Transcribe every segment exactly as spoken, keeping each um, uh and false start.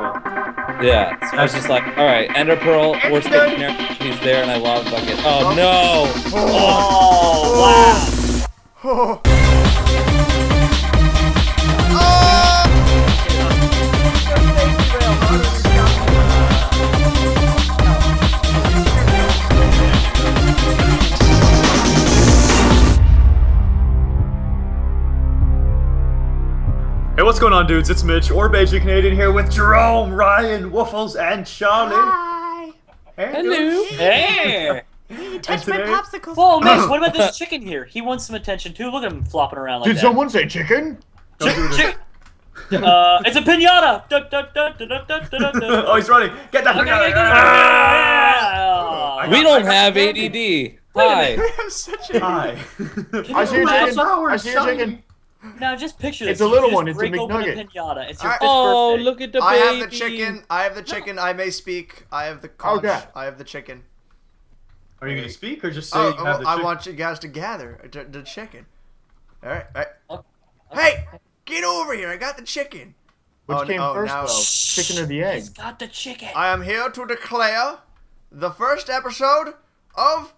Yeah, so I was just like, alright, Ender Pearl, worst case scenario, she's there and I lava bucket. Oh, oh no! Oh, oh, oh. Wow! Oh. Hey, what's going on, dudes? It's Mitch, or Bajan Canadian, here with Jerome, Ryan, Waffles, and Charlie. Hi. Hey, hello. Hey. Hey, you touched my popsicles. Whoa, Mitch, what about this chicken here? He wants some attention, too. Look at him flopping around like Did that. Did someone say chicken? Chicken, chicken. Uh, it's a piñata. Oh, he's running. Get that piñata. We don't have A D D. Hi. We have such a... Hi. I see your chicken. I see your chicken. Now just picture this. It's a little one. It's a McNugget. A it's your I, oh, look at the baby. I have the chicken. I have the chicken. No. I may speak. I have the conch. Okay. I have the chicken. Are you going to speak or just say? Oh, you oh, have the I want you guys to gather the, the chicken. All right. All right. Okay. Okay. Hey, get over here! I got the chicken. Which oh, came oh, first? No. Though? Chicken or the egg? He's got the chicken. I am here to declare the first episode of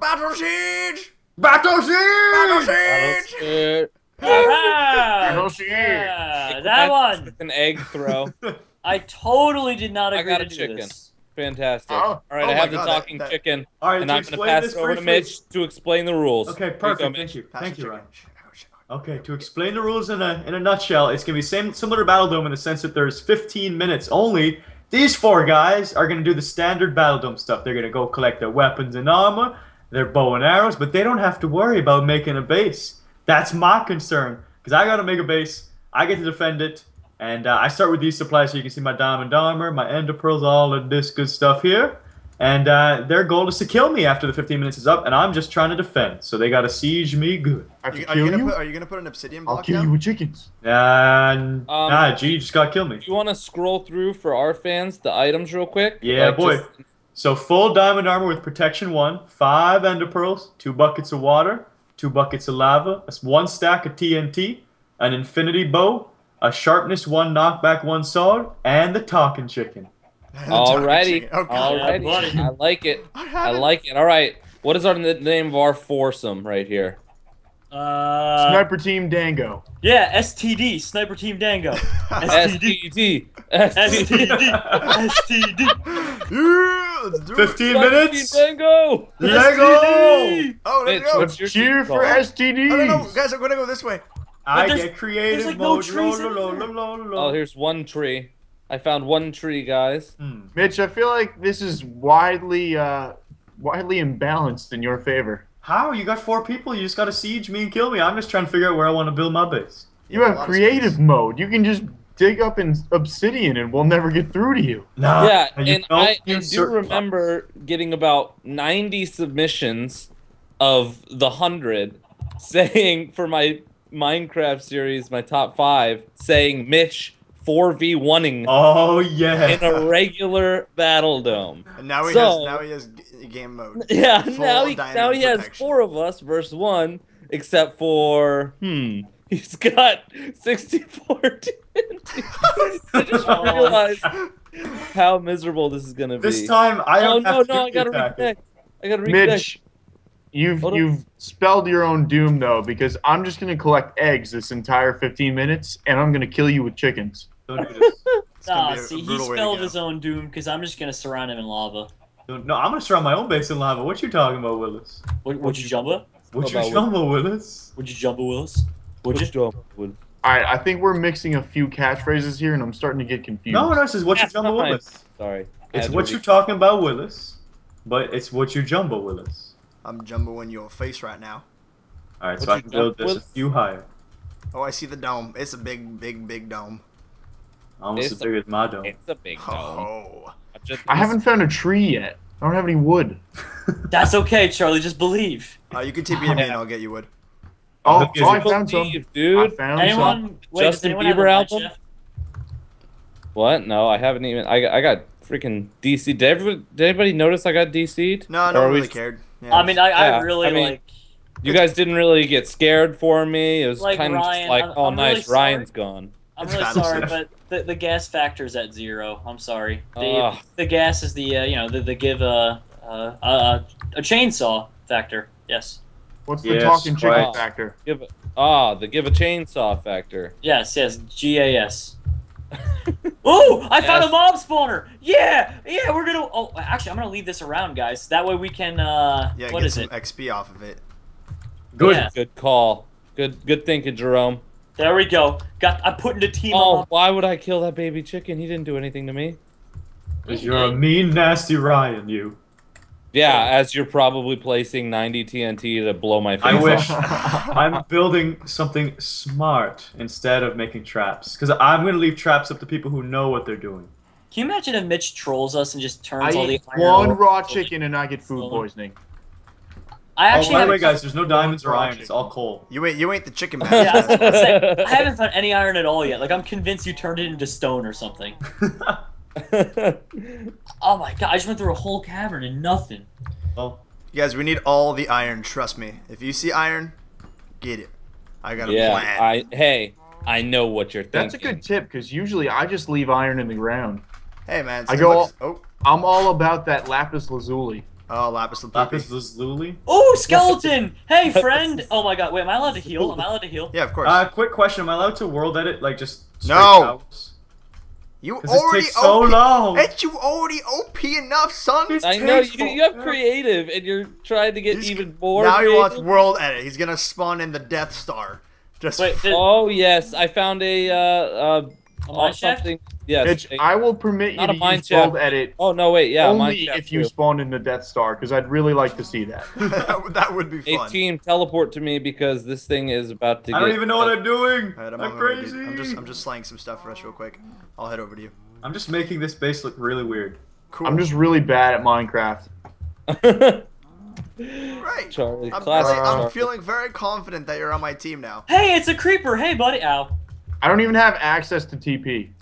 Battle Siege. Battle Siege. Battle Siege. Battle Siege. Right. Yeah, that one. An egg throw. I totally did not agree I got a to do chicken. This. Fantastic. Oh. All right, oh I have God, the talking that, that... chicken, all right, and I'm going to pass it over to Mitch to explain the rules. Okay, perfect. Thank you. Pass Thank you, Ryan. Okay, to explain the rules in a in a nutshell, it's going to be same similar to Battle Dome in the sense that there's fifteen minutes only. These four guys are going to do the standard Battle Dome stuff. They're going to go collect their weapons and armor, their bow and arrows, but they don't have to worry about making a base. That's my concern, because I got to make a base, I get to defend it, and uh, I start with these supplies so you can see my diamond armor, my ender pearls, all of this good stuff here, and uh, their goal is to kill me after the fifteen minutes is up, and I'm just trying to defend, so they got to siege me good. Are you, you going to put an obsidian block I'll kill down? You with chickens. Uh, um, nah, G, you just got to kill me. You want to scroll through for our fans the items real quick? Yeah, like boy. Just... So full diamond armor with protection one, five ender pearls, two buckets of water, two buckets of lava, one stack of T N T, an infinity bow, a sharpness one, knockback one sword, and the talking chicken. Alrighty. Oh, alrighty. I like it. I, I like it. Alright. What is our name of our foursome right here? Uh, Sniper Team Dango. Yeah, S T D. Sniper Team Dango. S T D. S T D. S T D. fifteen minutes. Dango. Dango. Oh, let's go. Let's cheer for S T D. I don't know. Guys, I'm going to go this way. I get creative. There's like no trees in there. Oh, here's one tree. I found one tree, guys. Mm. Mitch, I feel like this is widely, uh, widely imbalanced in your favor. How? You got four people, you just gotta siege me and kill me. I'm just trying to figure out where I want to build my base. You, you have creative mode. You can just dig up in obsidian and we'll never get through to you. Nah, yeah, you and I, I do remember getting about ninety submissions of the hundred saying for my Minecraft series, my top five, saying Mitch four v one-ing oh, yeah. in a regular Battle Dome. And now he, so, has, now he has game mode. Yeah, now he, now he has four of us versus one, except for, hmm, he's got sixty-four I just realized how miserable this is going to be. This time, I don't oh, have no, to no, I gotta reconnect. I gotta reconnect. Mitch, you've, you've spelled your own doom, though, because I'm just going to collect eggs this entire fifteen minutes, and I'm going to kill you with chickens. Don't do this. Nah, see, he spelled his own doom because I'm just gonna surround him in lava. No, I'm gonna surround my own base in lava. What you talking about, Willis? What, would you jumbo? Would you jumbo, Willis? Would you jumbo, Willis? Would you jumbo, Willis? All right, I think we're mixing a few catchphrases here, and I'm starting to get confused. No, no, this is what you jumbo, Willis. Sorry, it's what you talking about, Willis, but it's what you jumbo, Willis. I'm jumboing your face right now. All right, so I can build this a few higher. Oh, I see the dome. It's a big, big, big dome. Almost as big as my dome. It's a big dome. Oh. Just I haven't found a tree yet. I don't have any wood. That's okay, Charlie. Just believe. Uh, you can T P me and I'll get you wood. Oh, oh I found some. Dude. I found anyone, some. Wait, Justin Bieber album? Yet? What? No, I haven't even. I, I got freaking D C'd. Did everybody, did anybody notice I got D C'd? No, no one really cared. Yeah. I mean, I, I yeah, really I mean, like. You guys didn't really get scared for me. It was like kind of just like, I'm, oh, I'm nice. Really Ryan's gone. I'm really sorry, but the, the gas factor's at zero. I'm sorry. The, uh, the gas is the uh, you know the, the give uh, uh, uh, a chainsaw factor. Yes. What's the yes, talking chicken right. factor? Give a, ah, the give a chainsaw factor. Yes, yes, G A S. Ooh, I yes. found a mob spawner. Yeah, yeah, we're gonna. Oh, actually, I'm gonna leave this around, guys. That way we can. Uh, yeah, what get is some it? X P off of it. Good, yeah. good call. Good, good thinking, Jerome. There we go. Got. I'm putting the team. Oh, up. Why would I kill that baby chicken? He didn't do anything to me. Because you're a mean, nasty Ryan, you. Yeah, as you're probably placing ninety T N T to blow my face I wish. Off. I'm building something smart instead of making traps. Because I'm going to leave traps up to people who know what they're doing. Can you imagine if Mitch trolls us and just turns I all the iron one raw chicken and I get food poisoning? I actually oh, by the way, guys, there's no diamonds or iron. Chicken. It's all coal. You ain't, you ain't the chicken man. Yeah, I was gonna say, I haven't found any iron at all yet. Like, I'm convinced you turned it into stone or something. Oh my god, I just went through a whole cavern and nothing. Oh. You guys, we need all the iron, trust me. If you see iron, get it. I got a yeah, plan. I, hey, I know what you're thinking. That's a good tip, because usually I just leave iron in the ground. Hey man, I go looks, all, oh. I'm all about that lapis lazuli. Oh, lapis lazuli. Lapis lazuli? Oh, skeleton! Hey friend! Oh my god, wait, am I allowed to heal? Am I allowed to heal? Yeah, of course. Uh, quick question, am I allowed to world edit, like just straight No! Out? You already O P. So long. Ain't you already O P enough, son? This I know you, you have creative, and you're trying to get He's, even more. Now creative. He wants world edit. He's gonna spawn in the Death Star. Just Wait, oh yes, I found a uh, uh a mine something. Shaft? Yes, Mitch, a, I will permit you to use shaft. World edit. Oh no, wait, yeah, only if you too. Spawn in the Death Star, because I'd really like to see that. That would be fun. A team teleport to me because this thing is about to. I get don't even know what I'm doing. Right, I'm, I'm crazy. I'm just, I'm just slaying some stuff for us real quick. I'll head over to you. I'm just making this base look really weird. Cool. I'm just really bad at Minecraft. Right. Charlie, I'm, really, I'm feeling very confident that you're on my team now. Hey, it's a creeper. Hey, buddy. Ow. I don't even have access to T P.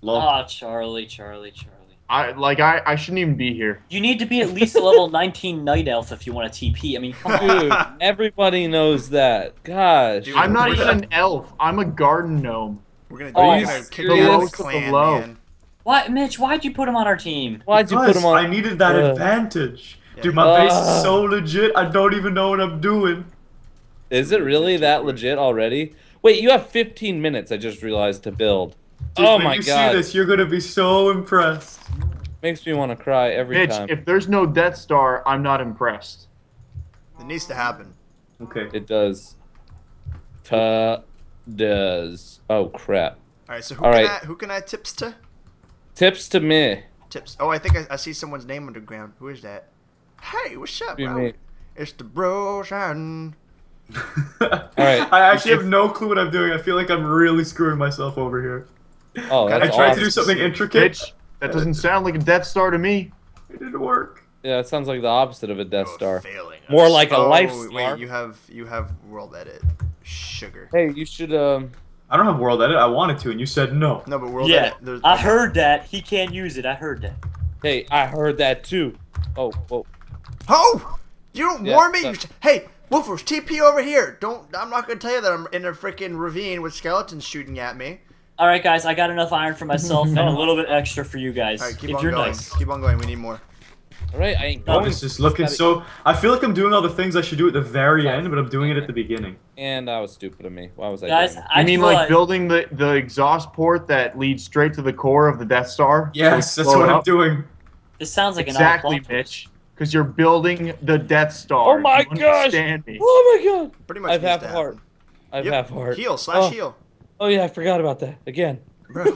Ah, oh, Charlie, Charlie, Charlie. I like. I, I shouldn't even be here. You need to be at least a level nineteen night elf if you want to T P. I mean, come on. Dude, everybody knows that. Gosh. Dude, I'm not even that. An elf. I'm a garden gnome. We're gonna kick the low clan, man. What, Mitch? Why'd you put him on our team? Why'd you put him on? I needed that uh, advantage, yeah. dude. My uh, base is so legit. I don't even know what I'm doing. Is it really that legit already? Wait, you have fifteen minutes. I just realized to build. Dude, oh my god! When you see this, you're gonna be so impressed. Makes me want to cry every Mitch, time. Mitch, if there's no Death Star, I'm not impressed. It needs to happen. Okay. It does. Ta. Does oh crap! All right, so who All can right. I, who can I tips to? Tips to me. Tips. Oh, I think I, I see someone's name underground. Who is that? Hey, what's up, bro? It's the bro, Sean. All right. I actually have no clue what I'm doing. I feel like I'm really screwing myself over here. Oh, that's I tried awesome. to do something intricate. Mitch, that doesn't sound like a Death Star to me. It didn't work. Yeah, it sounds like the opposite of a Death oh, Star. Failing. More I'm like so... a life star. Wait, you have you have world edit. Sugar. Hey, you should. Um, I don't have world edit. I wanted to, and you said no. No, but world yeah, edit. I heard that he can't use it. I heard that. Hey, I heard that too. Oh, whoa. Oh, you don't yeah, warn me. That... Hey, Woofless, T P over here. Don't. I'm not gonna tell you that I'm in a freaking ravine with skeletons shooting at me. All right, guys, I got enough iron for myself and a little bit extra for you guys. All right, keep if on you're going. Nice. Keep on going. We need more. All right, I ain't going. It's just looking gotta... so... I feel like I'm doing all the things I should do at the very end, but I'm doing it at the beginning. And that was stupid of me. Why was I Guys, doing that? I mean, like, like, building the, the exhaust port that leads straight to the core of the Death Star? Yes, that's what I'm doing. This sounds like an Exactly, odd Mitch. Because you're building the Death Star. Oh, my you gosh. Me. Oh, my God. Pretty much I've half that. heart. I've yep. half heart. Heal, slash oh. heal. Oh, yeah, I forgot about that. Again. Bro.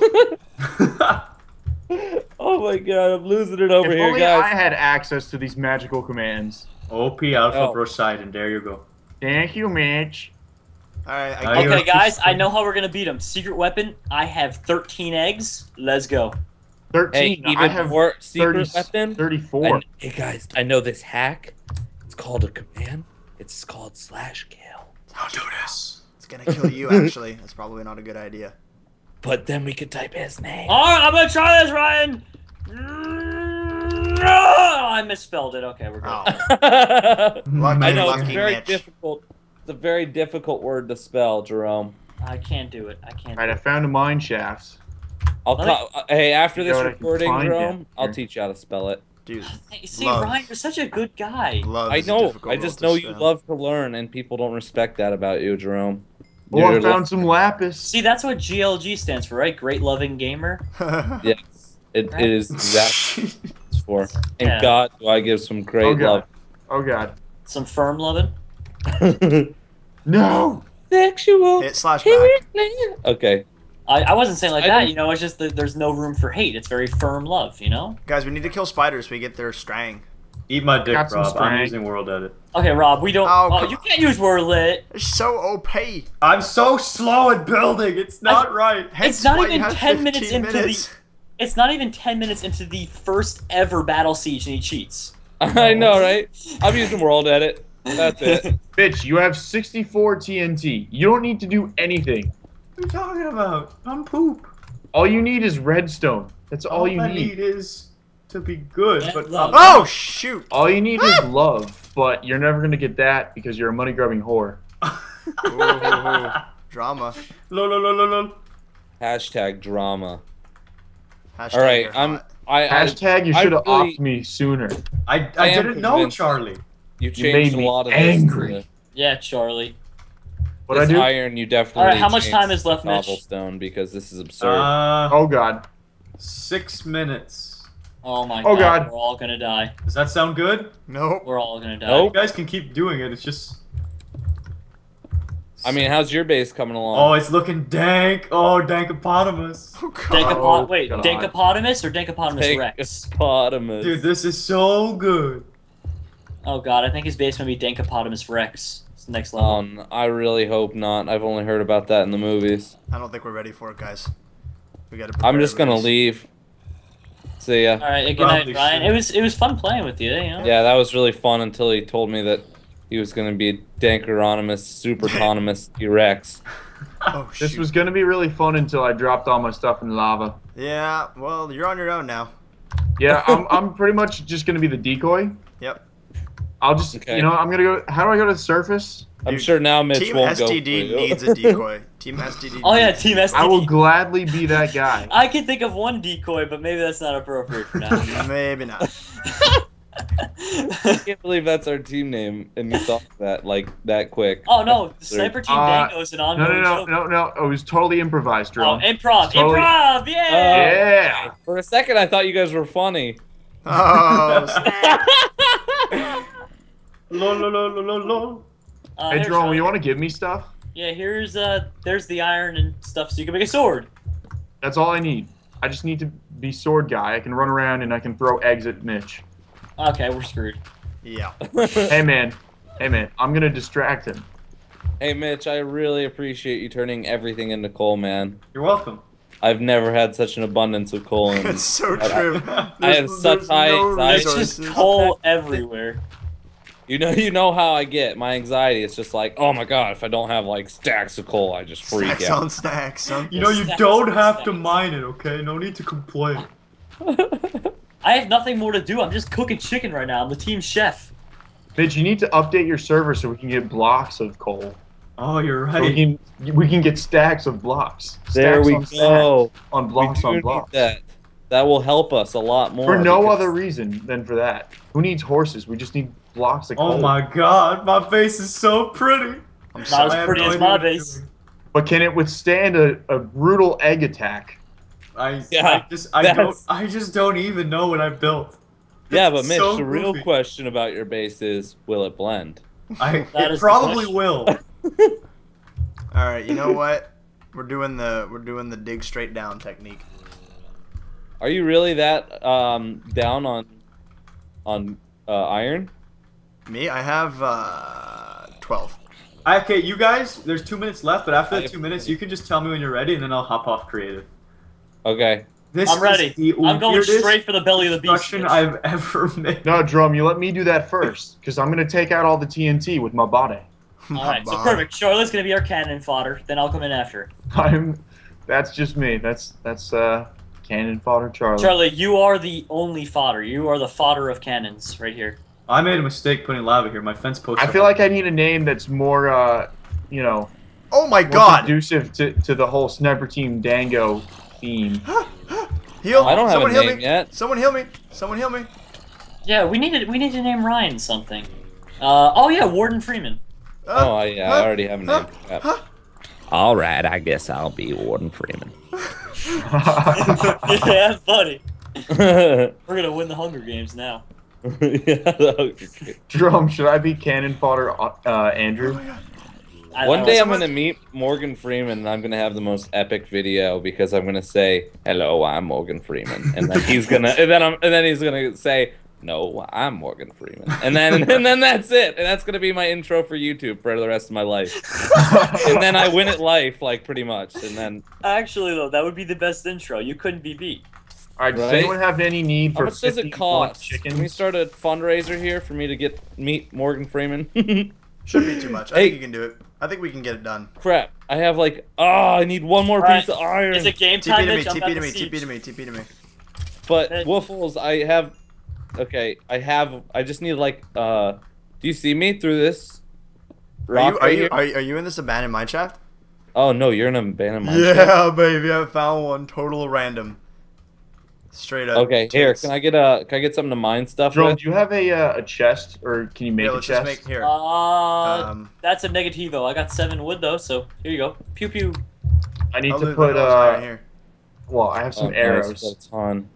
Oh my god, I'm losing it over if here, only guys. I had access to these magical commands. O P Alpha oh. Poseidon, there you go. Thank you, Mitch. Alright, I Okay, guys, I know how we're gonna beat him. Secret weapon, I have thirteen eggs. Let's go. thirteen? Hey, even I have more secret thirty, weapon? thirty-four. I, hey, guys, I know this hack. It's called a command, it's called slash kill. Don't do this. It's gonna kill you, actually. That's probably not a good idea. But then we could type his name. All right, I'm gonna try this, Ryan. No, I misspelled it. Okay, we're good. Oh. Lucky, I know lucky it's very Mitch. difficult. It's a very difficult word to spell, Jerome. I can't do it. I can't. All right, I found a mine shaft. I'll uh, hey, after this recording, Jerome, I'll teach you how to spell it. Dude, see, love. Ryan, you're such a good guy. Love I know. I just know you down. love to learn, and people don't respect that about you, Jerome. Well, oh, I found some lapis. See, that's what G L G stands for, right? Great Loving Gamer. Yes, it, it is exactly what it's for. And yeah. God, do I give some great oh, love. Oh, God. Some firm loving? No! Sexual. Hit slash back. Okay. I, I wasn't saying like I that, you know, it's just that there's no room for hate. It's very firm love, you know? Guys, we need to kill spiders so we get their strang. Eat my dick, Rob. Strang. I'm using World Edit. Okay, Rob, we don't... Oh, oh you can't use World Edit. It's so O P. I'm so slow at building. It's not I, right. Hence it's not even ten minutes into minutes. the... It's not even ten minutes into the first ever Battle Siege and he cheats. I know, right? I'm using World Edit. That's it. Bitch, you have sixty-four T N T. You don't need to do anything. What are you talking about? I'm poop. All you need is redstone. That's all, all you I need. All I need is to be good. But oh, shoot. All you need is love, but you're never going to get that because you're a money-grubbing whore. Ooh, drama. Lol, lol, lol, lol. Hashtag drama. Hashtag all right. I'm, I, Hashtag I, you should have really, offed me sooner. I, I, I didn't know, Charlie. You changed you made a lot me of angry. This yeah, Charlie. What I do? Iron, you definitely. All right, how much time is left, Mitch? Cobblestone, because this is absurd. Uh, oh God. Six minutes. Oh my oh, God. God. We're all gonna die. Does that sound good? Nope. We're all gonna die. Nope. You guys can keep doing it. It's just. I mean, how's your base coming along? Oh, it's looking dank. Oh, Dankopotamus. Oh, God. Dankopo oh, wait, God. Dankopotamus or Dankopotamus Rex? Dankopotamus. Dude, this is so good. Oh God, I think his base might be Dankopotamus Rex. It's the next level. Um, I really hope not. I've only heard about that in the movies. I don't think we're ready for it, guys. We gotta. I'm just gonna guys. leave. See ya. All right, good night, Ryan. Should. It was it was fun playing with you. You know? Yeah, that was really fun until he told me that he was gonna be Dankopotamus Superpotamus Rex. Oh shit. This was gonna be really fun until I dropped all my stuff in lava. Yeah, well, you're on your own now. Yeah, I'm I'm pretty much just gonna be the decoy. Yep. I'll just, okay. you know, I'm gonna go. How do I go to the surface? I'm Dude, sure now Mitch Team won't S T D go. Team S T D needs a decoy. Team S T D. Oh yeah, Team S T D. I will gladly be that guy. I can think of one decoy, but maybe that's not appropriate for now. Maybe not. I can't believe that's our team name, and you thought that like that quick. Oh no, Sniper Team Dango is an ongoing joke. No, no, no, no, no. It was totally improvised, Jerome. Oh, improv, totally. improv, yeah. Oh, yeah. For a second, I thought you guys were funny. Oh. Lol, lol, lol, lol, lol. Uh, hey, Jerome, you want to give me stuff? Yeah, here's uh, there's the iron and stuff, so you can make a sword. That's all I need. I just need to be sword guy. I can run around and I can throw eggs at Mitch. Okay, we're screwed. Yeah. Hey, man. Hey, man. I'm gonna distract him. Hey, Mitch. I really appreciate you turning everything into coal, man. You're welcome. I've never had such an abundance of coal. It's so I, true. I, I have such high no anxiety. It's just coal everywhere. You know, you know how I get. My anxiety is just like, oh my God, if I don't have like stacks of coal, I just freak stacks out. On stacks on stacks. You know, you stacks don't have stacks. to mine it, okay? No need to complain. I have nothing more to do. I'm just cooking chicken right now. I'm the team chef. Bitch, you need to update your server so we can get blocks of coal. Oh, you're right. So we can we can get stacks of blocks. Stacks there we on go. On blocks we do on blocks. Need that. That will help us a lot more. For no other reason than for that. Who needs horses? We just need blocks of coal. Oh my God, my base is so pretty. I'm not as pretty as my base. But can it withstand a, a brutal egg attack? I, yeah, I just I don't I just don't even know what I built. Yeah, but Mitch, so the real goofy. question about your base is, will it blend? I it probably will. Alright, you know what? We're doing the we're doing the dig straight down technique. Are you really that um, down on on uh, iron? Me, I have uh, twelve. Okay, you guys, there's two minutes left, but after the two minutes, you can just tell me when you're ready, and then I'll hop off creative. Okay. This I'm ready. The I'm going straight for the belly of the beast. I've ever made. No, Drum, you let me do that first, because I'm gonna take out all the T N T with my body. All right, so perfect. Charlotte's gonna be our cannon fodder. Then I'll come in after. I'm. That's just me. That's that's uh. Cannon fodder, Charlie. Charlie, you are the only fodder. You are the fodder of cannons right here. I made a mistake putting lava here. My fence post. I feel like I need a name that's more, uh, you know, Oh my god! Conducive to, to the whole Sniper Team Dango theme. Heal! I don't have Someone a name yet. Someone heal me! Someone heal me! Yeah, we need to, we need to name Ryan something. Uh, oh yeah, Warden Freeman. Uh, oh yeah, huh? I already have a name. Huh? Huh? All right, I guess I'll be Warden Freeman. Yeah, buddy. We're gonna win the Hunger Games now. Yeah, Jerome, should I be cannon fodder, uh, Andrew? Oh I, One I day I'm going to meet Morgan Freeman, and I'm going to have the most epic video because I'm going to say, "Hello, I'm Morgan Freeman," and then he's going to, and then I'm, and then he's going to say, "No, I'm Morgan Freeman," and then, and then that's it, and that's going to be my intro for YouTube for the rest of my life. And then I win at life, like pretty much, and then. Actually, though, that would be the best intro. You couldn't be beat. All right, right. Does anyone have any need for How much does it cost? Can we start a fundraiser here for me to get meet Morgan Freeman? Shouldn't be too much. I hey. think you can do it. I think we can get it done. Crap. I have like, oh, I need one more right. piece of iron. Is it game time? T P to me, T P to me, T P to me, T P to me. But, hey. Waffles, I have, okay, I have, I just need like, uh, do you see me through this? Rock are, you, right are, you, are, are you in this abandoned mine shaft? Oh, no, you're in an abandoned mine yeah, shaft. Yeah, baby, I found one total random. Straight up. Okay, tits. Here. Can I get a? Can I get something to mine stuff? Jerome, do you have a uh, a chest, or can you make yeah, a chest? Make, here. Uh, um, that's a negativo. I got seven wood though, so here you go. Pew pew. I need I'll to put uh. Here. Well, I have some oh, arrows. Nice. On.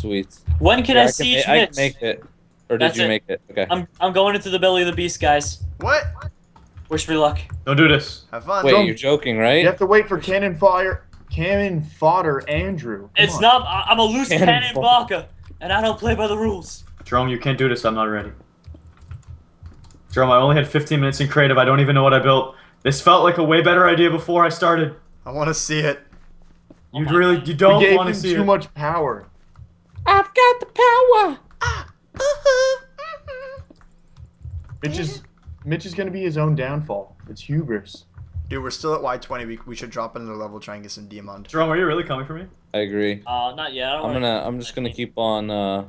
Sweet. When can yeah, I, I can see Mitch? I can make it. Or did that's you it. make it? Okay. I'm I'm going into the belly of the beast, guys. What? Wish me luck. Don't do this. Have fun. Wait, Don't, you're joking, right? You have to wait for cannon fire. Cannon fodder, Andrew. Come it's on. not. I'm a loose cannon, cannon vodka, and I don't play by the rules. Jerome, you can't do this. I'm not ready. Jerome, I only had fifteen minutes in creative. I don't even know what I built. This felt like a way better idea before I started. I want to see it. You oh really, you don't want to see too it. Too much power. I've got the power. Ah, uh-huh, uh-huh. Mitch is, Mitch is gonna be his own downfall. It's hubris. Dude, we're still at Y twenty. We, we should drop another level, try and get some diamond. Jerome, are you really coming for me? I agree. Uh, not yet. I don't I'm gonna. I'm just gonna keep on uh,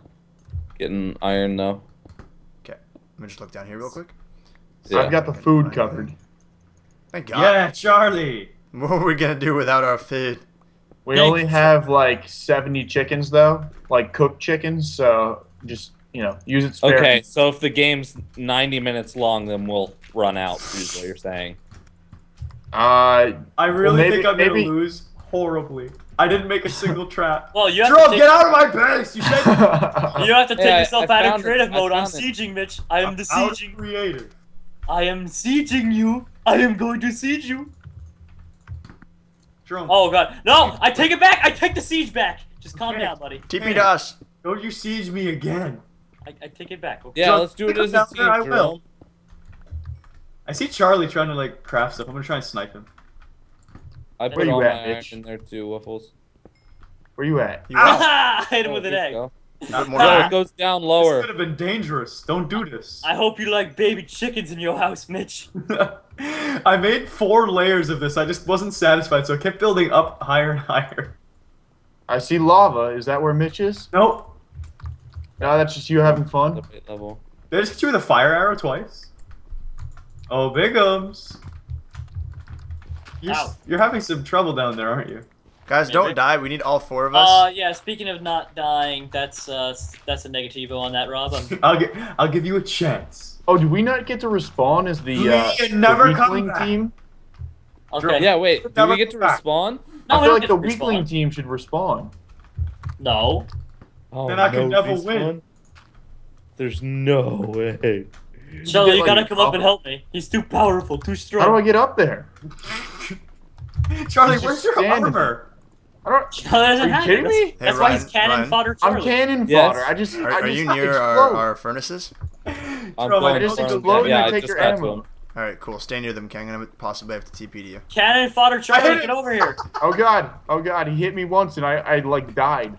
getting iron though. Okay, let me just look down here real quick. Yeah. I've got the food covered. Thank God. Yeah, Charlie. What are we gonna do without our food? We Thanks. only have like seventy chickens though, like cooked chickens. So just you know, use it sparingly. Okay, so if the game's ninety minutes long, then we'll run out. Is what you're saying. Uh, I really well, maybe, think I'm maybe. gonna lose horribly. I didn't make a single trap. Well, you have Jerome, to take... get out of my base! You said you have to take yeah, yourself I, I out of creative it. mode. I'm it. sieging, Mitch. I am the sieging creator. I am sieging you. I am going to siege you. Jerome. Oh God! No! I take it back. I take the siege back. Just calm okay. down, buddy. T P to us. Don't you siege me again? I, I take it back. Okay. Yeah, Jerome, let's do it as a team, I will. I see Charlie trying to like craft stuff. I'm gonna try and snipe him. I put all my iron in there too, Waffles. Where you at? You ah! Hit him oh, with an egg. Go. No, it goes down lower. This could have been dangerous. Don't do this. I hope you like baby chickens in your house, Mitch. I made four layers of this. I just wasn't satisfied, so I kept building up higher and higher. I see lava. Is that where Mitch is? Nope. No, that's just you having fun. Level. Did I just hit you with a fire arrow twice? Oh, Bigums! You're, you're having some trouble down there, aren't you? Guys, don't Maybe. die. We need all four of us. Uh, yeah. Speaking of not dying, that's uh, that's a negativo on that, Rob. I'll get, I'll give you a chance. Oh, do we not get to respawn as the uh, never the weakling team? Okay. Yeah. Wait. Do we get to respawn? No, I feel like the weakling team should respawn. No. Oh, then I no, can never win. One? There's no way. Shelly, you, you like, gotta come up and help me. He's too powerful, too strong. How do I get up there? Charlie, where's your armor? I don't. Are you kidding me? Hey, That's Ryan, why he's cannon Ryan. fodder. Charlie. I'm cannon yes. fodder. I just. Are, I are just you near our, our furnaces? I'm I just explode yeah, and I take I your ammo. All right, cool. Stay near them, King. I'm gonna possibly have to T P to you. Cannon fodder, Charlie, get over here. Oh God, oh God, he hit me once and I, I like died.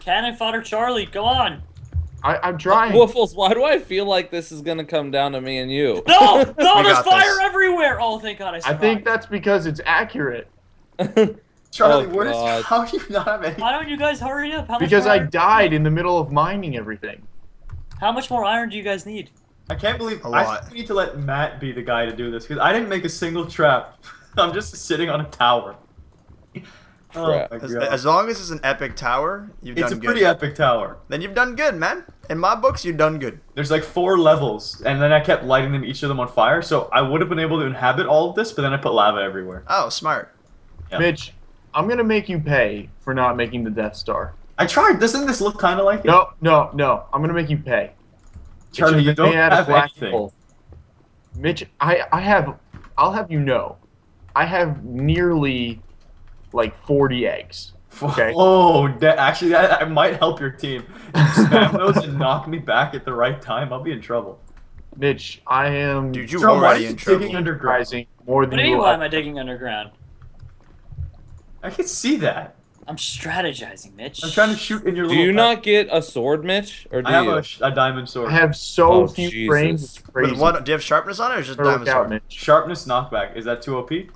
Cannon fodder, Charlie, go on. I, I'm trying. Waffles, why do I feel like this is gonna come down to me and you? No! No, there's fire this. everywhere! Oh, thank God I survived. I think that's because it's accurate. Charlie, oh, what is, how do you not have any... Why don't you guys hurry up? How much because I died in the middle of mining everything. How much more iron do you guys need? I can't believe a I think we need to let Matt be the guy to do this because I didn't make a single trap. I'm just sitting on a tower. Oh, as, as long as it's an epic tower, you've it's done good. It's a pretty epic tower. Then you've done good, man. In my books, you've done good. There's like four levels, and then I kept lighting them each of them on fire, so I would have been able to inhabit all of this, but then I put lava everywhere. Oh, smart. Yeah. Mitch, I'm going to make you pay for not making the Death Star. I tried. Doesn't this look kind of like it? No, no, no. I'm going to make you pay. Charlie, you don't have anything. Hole. Mitch, I, I have... I'll have you know. I have nearly... like forty eggs. Okay. Oh, that, actually, that, that might help your team. If you spam those and knock me back at the right time, I'll be in trouble. Mitch, I am. Dude, you already in trouble. Digging underground. More than what you are. Am I digging underground? I can see that. I'm strategizing, Mitch. I'm trying to shoot in your. Do you not get a sword, Mitch? Or do I have you? A, a diamond sword. I have so oh, few Jesus. frames. Wait, what? Do you have sharpness on it, or just diamond sword? Mitch. Sharpness knockback. Is that too O P?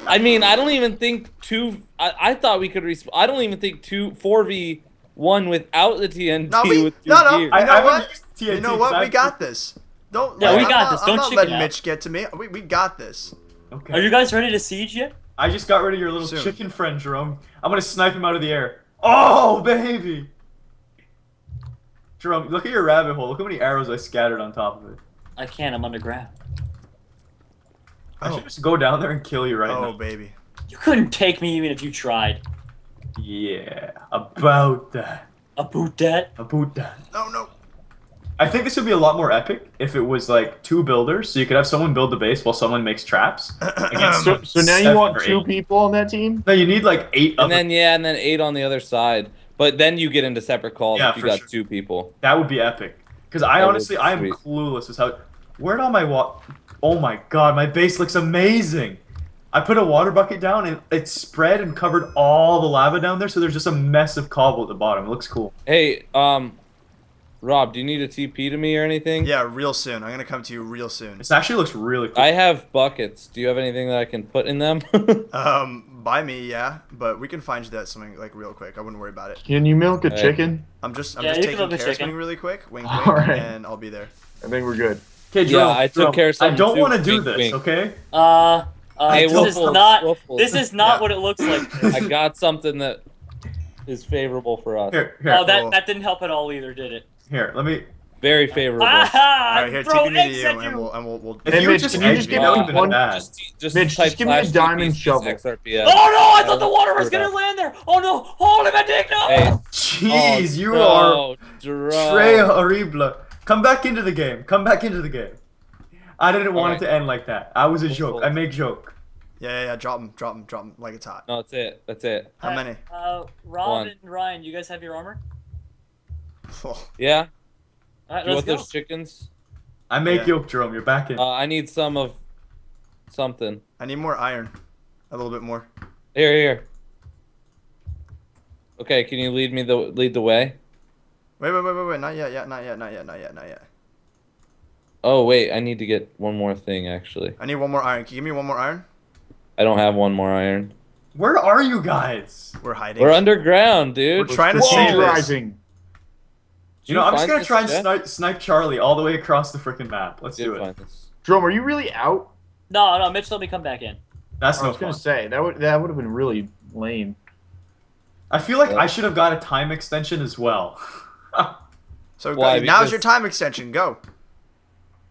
I mean, I don't even think two. I, I thought we could. Resp I don't even think two four v one without the T N T. No, we, with two no, no. You know I, I what? T N T, you know what? We got this. Don't. Yeah, like, we I'm got not, this. Don't I'm not letting out. Mitch get to me. We we got this. Okay. Are you guys ready to siege yet? I just got rid of your little Soon. chicken friend, Jerome. I'm gonna snipe him out of the air. Oh, baby. Jerome, look at your rabbit hole. Look how many arrows I scattered on top of it. I can't. I'm underground. I should oh. just go down there and kill you right oh, now. Oh, baby. You couldn't take me even if you tried. Yeah, about that. About that? About that. Oh, no. I think this would be a lot more epic if it was, like, two builders, so you could have someone build the base while someone makes traps. against so, so now you want two people on that team? No, you need, like, eight and other... then Yeah, and then eight on the other side. But then you get into separate calls yeah, if you got sure. two people. That would be epic. Because I that honestly, I am sweet. clueless as how... Where'd all my wa... Oh my god, my base looks amazing! I put a water bucket down and it spread and covered all the lava down there, so there's just a mess of cobble at the bottom. It looks cool. Hey, um, Rob, do you need a T P to me or anything? Yeah, real soon. I'm gonna come to you real soon. This actually looks really cool. I have buckets. Do you have anything that I can put in them? um, by me, yeah, but we can find you that something like real quick. I wouldn't worry about it. Can you milk a all chicken? Right. I'm just, I'm yeah, just taking care of something really quick. Wink, wink, right. and I'll be there. I think we're good. Okay, Jerome, yeah, I took Jerome. care of something. I don't want to do wink, this, wink. okay? Uh, uh hey, this, Waffles, is not, Waffles. this is not yeah. what it looks like. I got something that is favorable for us. Here, here, oh, that, cool. that didn't help at all either, did it? Here, let me... Very favorable. Ah, all right, here, take me to you, and we'll... And we'll, we'll... If if you Mitch, just can you just give me uh, one... Just, just Mitch, just give me a diamond shovel. Oh, no, I thought the water was going to land there! Oh, no! Hold him, I dig no! Jeez, you are... Très horrible. Come back into the game. Come back into the game. I didn't want right. it to end like that. I was a joke. I make joke. Yeah, yeah, yeah. Drop him, drop him, drop him like it's hot. No, that's it. That's it. How many? Uh, Rob One. and Ryan, you guys have your armor? Oh. Yeah. All right, you let's want go. those chickens? I make yeah. yolk, Jerome. You're back in. Uh, I need some of something. I need more iron. A little bit more. Here, here. Okay, can you lead me the lead the way? Wait, wait, wait, wait, wait, not yet, yet, not yet, not yet, not yet, not yet. Oh, wait, I need to get one more thing, actually. I need one more iron. Can you give me one more iron? I don't have one more iron. Where are you guys? We're hiding. We're underground, dude. We're, We're trying to save this. You, you know, I'm just going to try and snipe, snipe Charlie all the way across the freaking map. Let's do it. Jerome, are you really out? No, no, Mitch let me come back in. That's no fun. I was going to say, that would that would have been really lame. I feel like yeah. I should have got a time extension as well. So Why, now's your time extension. Go.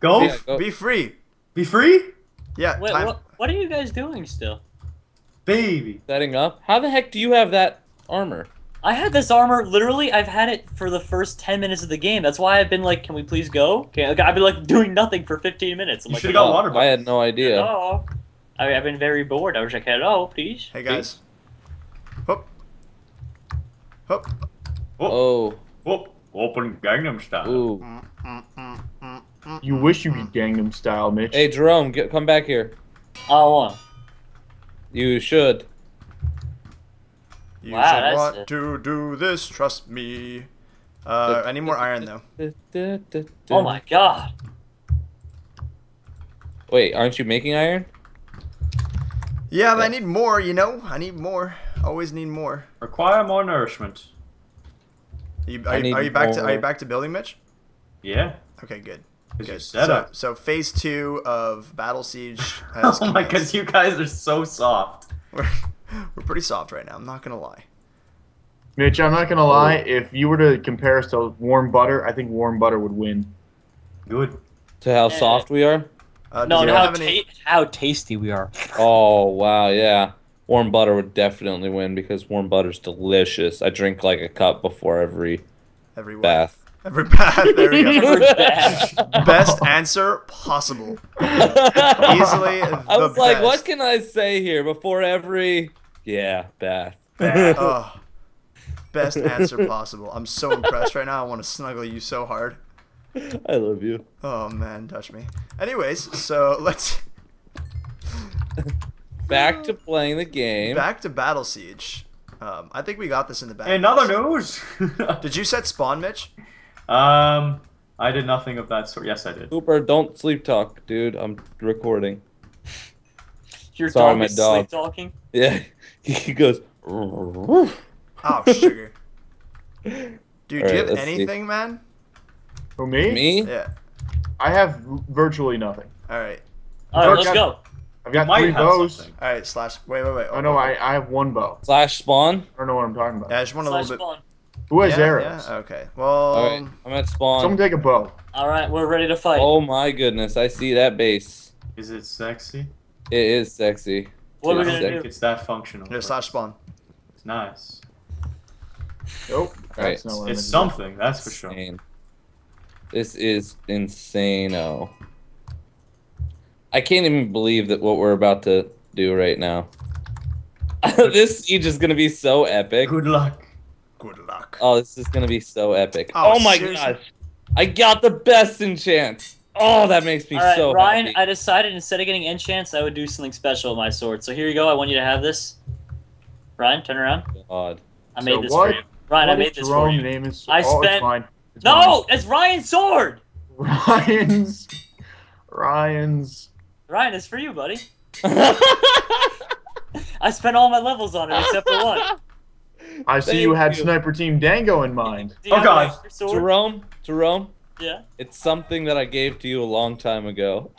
Go? Yeah, go. Be free. Be free? Yeah. Wait, time. What, what are you guys doing still? Baby. Setting up. How the heck do you have that armor? I had this armor. Literally, I've had it for the first ten minutes of the game. That's why I've been like, "Can we please go?" Okay. I've been like doing nothing for fifteen minutes. I'm you like, should have got water. I had no idea. Oh. I mean, I've been very bored. I wish I could. Oh, please. Hey guys. Hop. Hop. Oh. Whoop. Open Gangnam Style. Ooh. Mm, mm, mm, mm, mm, you wish you could Gangnam Style, Mitch. Hey, Jerome, get, come back here. Oh. Uh, you should. You wow, should that's want it. to do this, trust me. Uh, I need more iron, though. Oh, my God. Wait, aren't you making iron? Yeah, but yeah. I need more, you know? I need more. Always need more. Require more nourishment. Are you, are, you, are you back to are you back to building, Mitch? Yeah. Okay, good. Good. So, so phase two of Battle Siege has oh my goodness, you guys are so soft. We're, we're pretty soft right now, I'm not going to lie. Mitch, I'm not going to lie. If you were to compare us to warm butter, I think warm butter would win. Good. To how soft we are? Uh, no, no how, ta any... how tasty we are. Oh, wow, yeah. Warm butter would definitely win because warm butter's delicious. I drink like a cup before every, every bath. Every bath, there we go. Best answer possible. Easily the I was like, best. What can I say here? Before every, yeah, bath. bath. Oh, best answer possible. I'm so impressed right now. I want to snuggle you so hard. I love you. Oh, man, touch me. Anyways, so let's... Back to playing the game. Back to Battle Siege. Um, I think we got this in the back. In other news! Did you set spawn, Mitch? Um, I did nothing of that sort. Yes, I did. Cooper, don't sleep talk, dude. I'm recording. Your Sorry, dog my is dog. sleep talking? Yeah. He goes... Oh, sugar. Dude, do you right, have anything, see. man? For me? Me? Yeah. I have virtually nothing. All right. All right, I've let's got, go. I've got three bows. Something. All right, slash... Wait, wait, wait. Oh, oh no, I, I have one bow. Slash spawn? I don't know what I'm talking about. Yeah, I just want a slash little bit... Spawn. Who has yeah, arrows? Yeah. Okay. Well, all right, I'm at spawn. Someone take a bow. All right, we're ready to fight. Oh my goodness, I see that base. Is it sexy? It is sexy. What are we gonna do? I don't think it's that functional. Yeah, slash spawn. It's nice. Nope. All right. No it's it's something. Doing. That's for sure. Insane. This is insane-o. I can't even believe that what we're about to do right now. This siege is gonna be so epic. Good luck. Good luck. Oh, this is going to be so epic. Oh, oh my seriously? gosh. I got the best enchant. Oh, that makes me All right, so Ryan, happy. Ryan, I decided instead of getting enchants, I would do something special with my sword. So here you go. I want you to have this. Ryan, turn around. God. I made so this what? for you. Ryan, what I made this for you. Name is... I oh, spent... It's mine. It's no, mine. It's Ryan's sword. Ryan's. Ryan's. Ryan, it's for you, buddy. I spent all my levels on it except for one. I see you had Sniper Team Dango in mind. Oh God, Jerome, Jerome. Yeah. It's something that I gave to you a long time ago.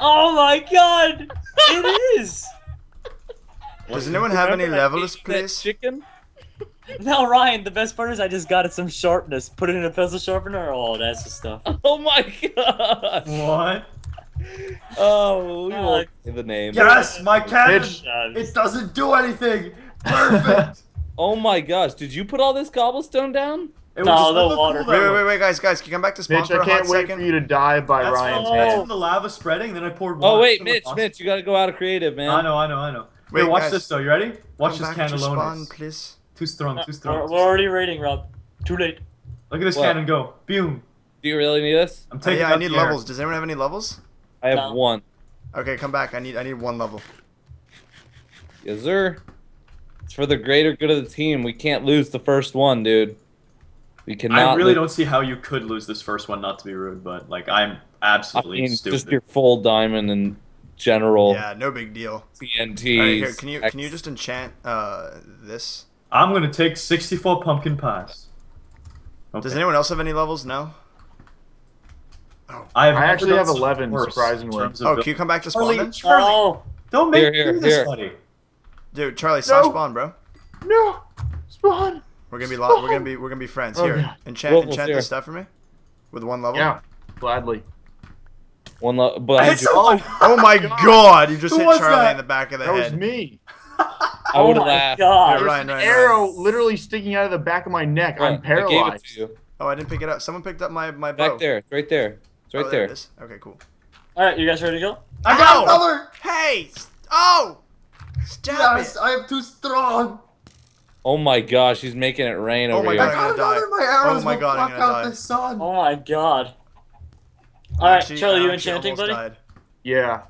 Oh my God, it is. Does anyone have any levelers, please? Chicken. No, Ryan. The best part is I just got it some sharpness. Put it in a pencil sharpener. Oh, that's the stuff. Oh my God. What? Oh, we won't say the name. Yes, my cannon. It doesn't do anything. Perfect. Oh my gosh! Did you put all this cobblestone down? It was no, the water. Wait, wait, wait, wait, guys, guys! Can you come back to spawn Mitch, for a second? I can't wait second? for you to die by that's Ryan's from, That's from the lava spreading. Then I poured water. Oh wait, Mitch, Mitch, you gotta go out of creative, man. I know, I know, I know. Wait, wait watch guys, this though. You ready? Watch this cannon alone. please. Too strong, too strong. We're, we're already raiding, Rob. Too late. Look at this what? cannon go. Boom. Do you really need this? I'm taking. Oh, yeah, I need levels. Air. Does anyone have any levels? I have no. one. Okay, come back. I need, I need one level. Yes, sir. It's for the greater good of the team. We can't lose the first one, dude. We cannot. I really don't see how you could lose this first one. Not to be rude, but like I'm absolutely I mean, stupid. Just your full diamond and general. Yeah, no big deal. T N T. Right, here, can you can you just enchant uh, this? I'm gonna take sixty-four pumpkin pies. Okay. Does anyone else have any levels? No. Oh, I, have I actually have eleven. Surprisingly. Oh, building. Can you come back to spawn? Charlie, Charlie, oh, don't make here, here, me this here. funny. Dude, Charlie, stop no. spawn, bro. No, spawn. We're gonna be spawn. we're gonna be we're gonna be friends oh, here. God. Enchant, Wolf enchant here. this stuff for me, with one level. Yeah, gladly. One level, but oh, oh my God, you just Who hit Charlie that? in the back of the that head. That was me. I would have laughed. There's an Ryan, arrow Ryan. literally sticking out of the back of my neck. Ryan, I'm paralyzed. I gave it to you. Oh, I didn't pick it up. Someone picked up my my bow. Back there, it's right there, it's right oh, there. there. It is. Okay, cool. All right, you guys ready to go? I got another. Hey, oh. Stop yes, it. I am too strong. Oh my gosh, he's making it rain oh over here. God, my oh my God, I'm gonna die. The sun. Oh my God. All right, she, Charlie, you enchanting, buddy? Died. Yeah.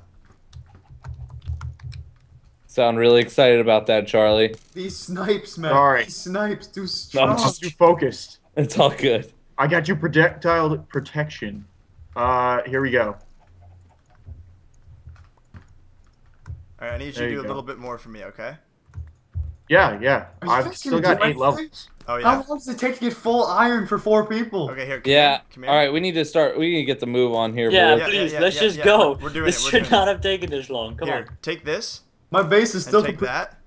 Sound really excited about that, Charlie. These snipes, man. Sorry. These snipes too strong. No, I'm just too focused. It's all good. I got you projectile protection. Uh, here we go. All right, I need you there to do you a go. little bit more for me, okay? Yeah, yeah. I've still got eight levels. Oh yeah. How long does it take to get full iron for four people? Okay, here. Come yeah. Come here. All right, we need to start. We need to get the move on here. Yeah, yeah please. Yeah, yeah, let's yeah, just yeah. go. We're, we're doing this it. This should not it. have taken this long. Come here, on. Take this. My base is still. And take that.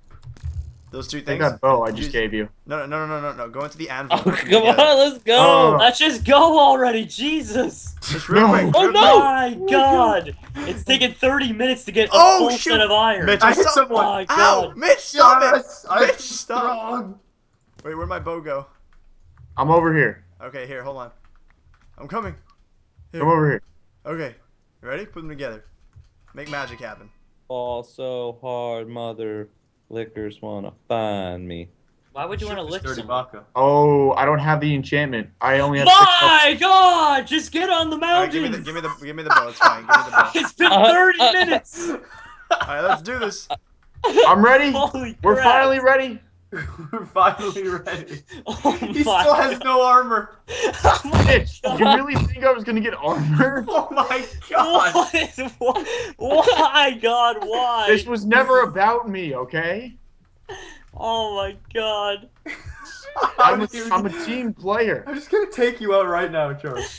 Those two things. I got bow I just Use... gave you. No, no, no, no, no, no. Go into the anvil. Oh, come on, let's go. Uh, let's just go already, Jesus. Just real no. quick. Oh no! My God, it's taking thirty minutes to get oh, a full shoot. set of iron. Mitch, I hit someone. Oh, my God. Ow, Mitch, stop yes, it. I'm Mitch, stop. Strong. Wait, where'd my bow go? I'm over here. Okay, here, hold on. I'm coming. Here. I'm over here. Okay, you ready? Put them together. Make magic happen. Fall so hard, mother. Lickers wanna find me. Why would you want to lick someone? Oh, I don't have the enchantment. I only have. My God! Just get on the mountain. Right, give, give me the, give me the bow. It's fine. Give me the bow. It's been thirty uh, uh, minutes. All right, let's do this. I'm ready. Holy crap. We're finally ready. We're finally ready. Oh he still has God. no armor. Oh Mitch, you really think I was gonna get armor? Oh my God! What is, what, why, God, why? This was never about me, okay? Oh my God! I'm a, I'm a team player. I'm just gonna take you out right now, Charlie. Okay,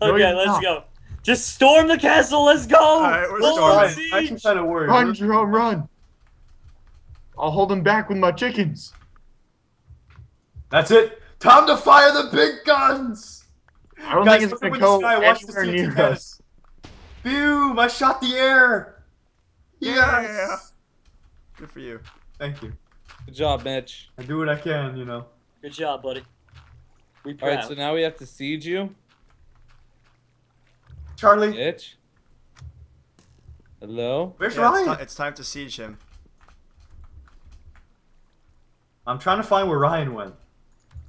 no, let's not. go. Just storm the castle. Let's go. All right, we're storming. I can kind of worry. Run, Jerome, run. I'll hold him back with my chickens. That's it. Time to fire the big guns. I don't Guys, think it's gonna go anywhere near us. Boom! I shot the air. Yes. Yeah. Good for you. Thank you. Good job, Mitch. I do what I can, you know. Good job, buddy. We proud. All right, so now we have to siege you, Charlie. Mitch. Hello. Where's yeah, Ryan? It's, it's time to siege him. I'm trying to find where Ryan went.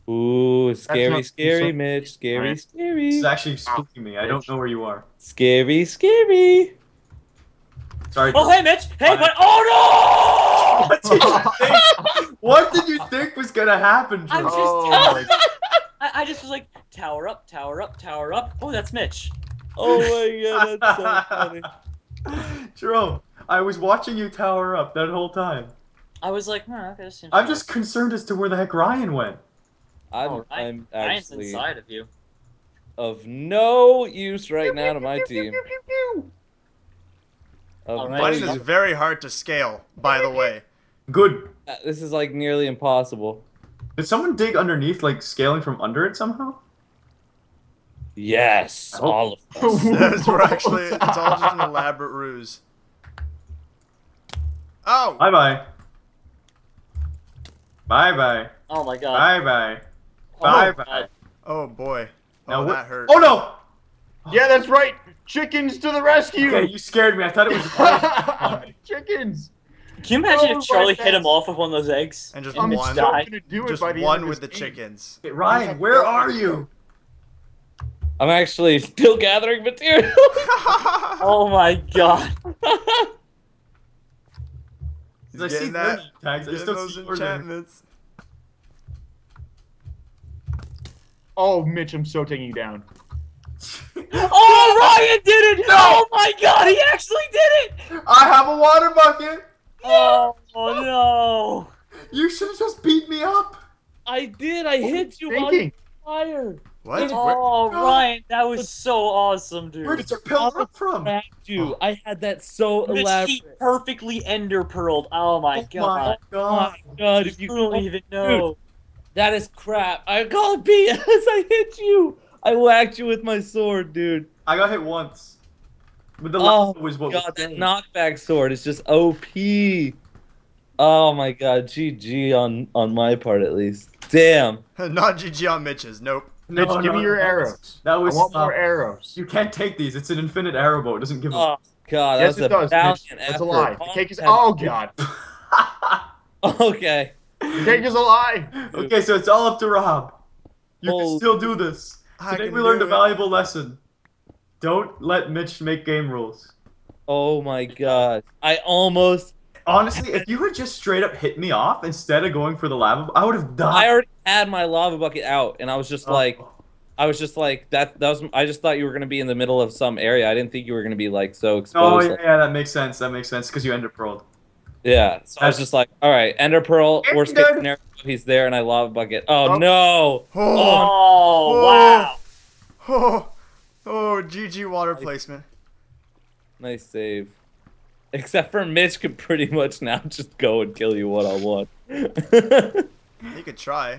Ooh, scary, scary, Mitch. Scary, scary. This is actually spooking me. I don't know where you are. Scary, scary. Sorry. Oh, hey, Mitch. Hey, but oh no! What did you think? What did you think was gonna happen? I'm just. Oh, I, I just was like, tower up, tower up, tower up. Oh, that's Mitch. Oh my God, that's so funny. Jerome, I was watching you tower up that whole time. I was like, huh, okay, this seems I'm just concerned as to where the heck Ryan went. I'm, oh, I'm Ryan's actually inside of you. Of no use right now to my team. Button is very hard to scale, by the way. Good. Uh, this is like nearly impossible. Did someone dig underneath, like scaling from under it somehow? Yes, all of us. Yes, we're actually, it's all just an elaborate ruse. Oh! Bye bye. Bye bye. Oh my God. Bye bye. Oh bye bye. God. Oh boy. Now oh, that hurt. Oh no! Yeah, that's right. Chickens to the rescue. Okay, you scared me. I thought it was chickens. Can you imagine oh, if Charlie hit him off with one of those eggs? And just and one. Died? Do it just by the one with the chickens. Hey, Ryan, where are you? I'm actually still gathering material. Oh my God. I see that. Tags. I still see enchantments. Oh, Mitch, I'm so taking you down. Oh, Ryan did it! No! Oh my God, he actually did it! I have a water bucket. Oh, oh no! You should have just beat me up. I did. I what hit you on fire. What? Oh, no. Ryan, that was so awesome, dude. Where did your pearl come from? Dude, I had that so Mitch, elaborate. He perfectly ender pearled. Oh my oh God. My God. Oh my God. If you don't even know. Dude, that is crap. I call it B S. I hit you. I whacked you with my sword, dude. I got hit once. But the oh was what God, was that knockback sword is just O P. Oh my God, G G on on my part at least. Damn. Not G G on Mitch's. Nope. No, Mitch, no, give me your no, arrows. That was I want uh, more arrows. You can't take these. It's an infinite arrow bow. It doesn't give. Oh God, yes, it does. Mitch. That's a lie. The cake is. Oh God. Okay. The cake is a lie. Okay, so it's all up to Rob. You Holy can still do this. Today we learned a valuable lesson. Don't let Mitch make game rules. Oh my God. I almost. Honestly, if you had just straight up hit me off instead of going for the lava, I would have died. I already had my lava bucket out, and I was just oh. like, I was just like that. That was. I just thought you were gonna be in the middle of some area. I didn't think you were gonna be like so exposed. Oh yeah, yeah that makes sense. That makes sense because you ender pearled. Yeah. So That's I was just like, all right, ender pearl, worst case scenario, He's there and I lava bucket. Oh, oh. no! Oh, oh, oh wow! Oh, oh, G G water nice. placement. Nice save. Except for Mitch could pretty much now just go and kill you one on one. He could try.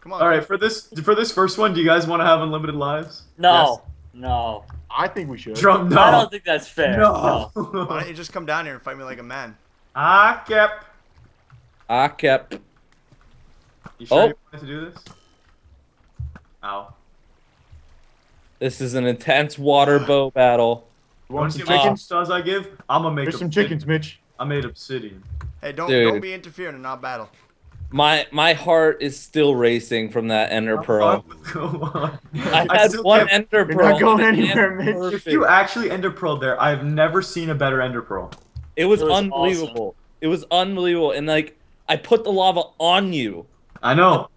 Come on. All right, for this for this first one, do you guys want to have unlimited lives? No, yes. no. I think we should. Drum, no. I don't think that's fair. No. no. Why don't you just come down here and fight me like a man? I kept. I kept. You sure oh. you wanted to do this? Ow. This is an intense water bow battle. You want some chickens? Does I give? I'm gonna make. There's some chickens, Mitch. I made obsidian. Hey, don't Dude. don't be interfering and not battle. My my heart is still racing from that ender pearl. I had I one ender pearl. You're not going anywhere, Mitch. If you actually ender pearl there, I've never seen a better ender pearl. It was, it was unbelievable. Awesome. It was unbelievable, and like I put the lava on you. I know.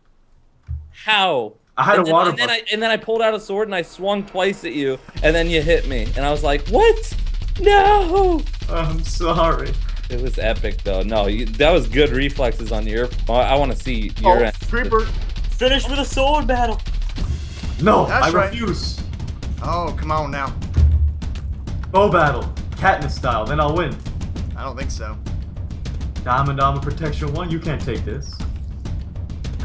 How? I had and a water. Then, and, then I, and then I pulled out a sword and I swung twice at you, and then you hit me, and I was like, "What? No!" I'm sorry. It was epic though. No, you, that was good reflexes on your. I, I want to see your. Oh, creeper! Finish with a sword battle. No, That's I right. refuse. Oh, come on now. Bow battle, Katniss style. Then I'll win. I don't think so. Diamond Diamond protection one. You can't take this.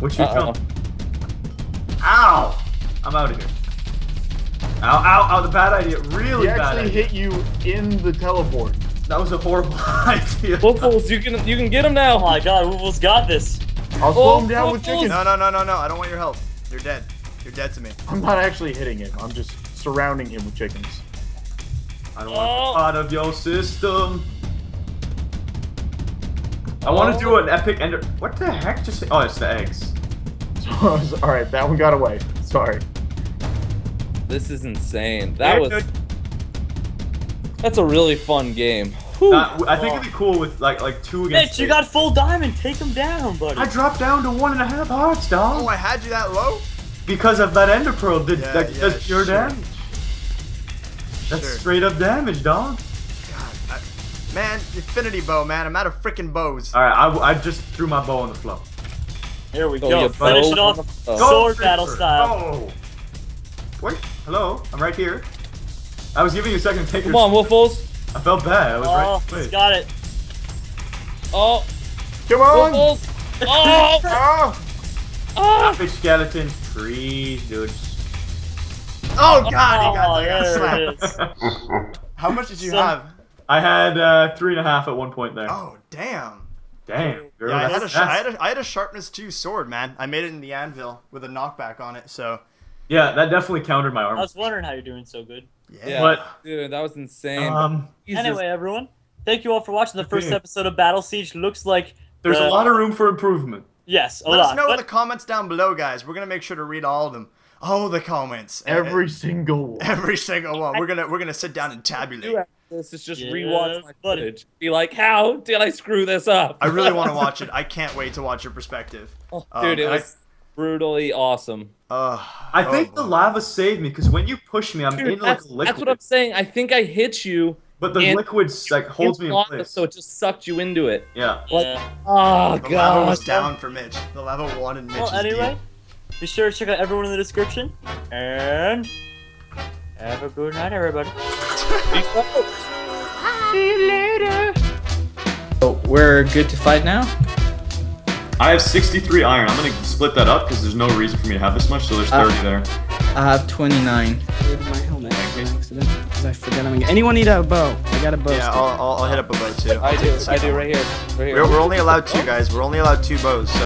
What you uh-oh. come? Ow! I'm out of here. Ow, ow, ow, the bad idea. Really bad idea. He actually hit you in the teleport. That was a horrible idea. Woofles, you can you can get him now. Oh my god, Woofles got this. I'll slow him down with chicken. No, no, no, no, no. I don't want your help. You're dead. You're dead to me. I'm not actually hitting him. I'm just surrounding him with chickens. I don't want out of your system. I want to do an epic ender. What the heck just Oh, it's the eggs. Alright, that one got away. Sorry. This is insane. That yeah, was... That's a really fun game. Nah, I think it'd be cool with like like two against Mitch, eight. You got full diamond. Take him down, buddy. I dropped down to one and a half hearts, dog. Oh, I had you that low? Because of that ender pearl. Did, yeah, that yeah, does pure sure. damage. That's sure. straight up damage, dog. God, I, man, infinity bow, man. I'm out of freaking bows. Alright, I, I just threw my bow on the floor. Here we oh, go. Finish it off. Oh. Sword Go, battle style. Oh. Wait. Hello. I'm right here. I was giving you a second to take Come your... Come on, Woofles. I felt bad. I was oh, right... Wait. Got it. Oh. Come on. Woofles. Oh. oh. Oh. Epic skeleton. Three dudes. Oh, God. Oh, he got there. How much did you so, have? I had uh, three and a half at one point there. Oh, damn. Damn, girl, yeah, I, had a, I, had a, I had a sharpness two sword, man. I made it in the anvil with a knockback on it, so. Yeah, that definitely countered my armor. I was wondering how you're doing so good. Yeah, yeah but, dude, that was insane. Um, anyway, everyone, thank you all for watching the first yeah. episode of Battle Siege. Looks like there's the, a lot of room for improvement. Yes, a Let lot. Let us know but, in the comments down below, guys. We're gonna make sure to read all of them, all the comments, every and, single one, every single one. We're gonna we're gonna sit down and tabulate. Yeah. This is just yeah, rewatch my footage. Be like, how did I screw this up? I really want to watch it. I can't wait to watch your perspective. Oh, um, dude, it was I, brutally awesome. Uh, I think oh, the boy. lava saved me because when you push me, I'm dude, in like a liquid. That's what I'm saying. I think I hit you. But the liquid like holds me in lava, place. So it just sucked you into it. Yeah. Like, yeah. Oh, the God. The lava was down for Mitch. The lava wanted Mitch. Well, anyway, deep. Be sure to check out everyone in the description. And have a good night, everybody. See you later. So we're good to fight now? I have sixty-three iron. I'm gonna split that up because there's no reason for me to have this much, so there's thirty uh, there. I have twenty-nine. Where's my helmet? Okay. Accident. Because I forgot I'm gonna... Anyone need a bow? I got a bow. Yeah, I'll, I'll, I'll hit up a bow too. I do. I do right here. Right here. We're, we're only allowed two, guys. We're only allowed two bows. So.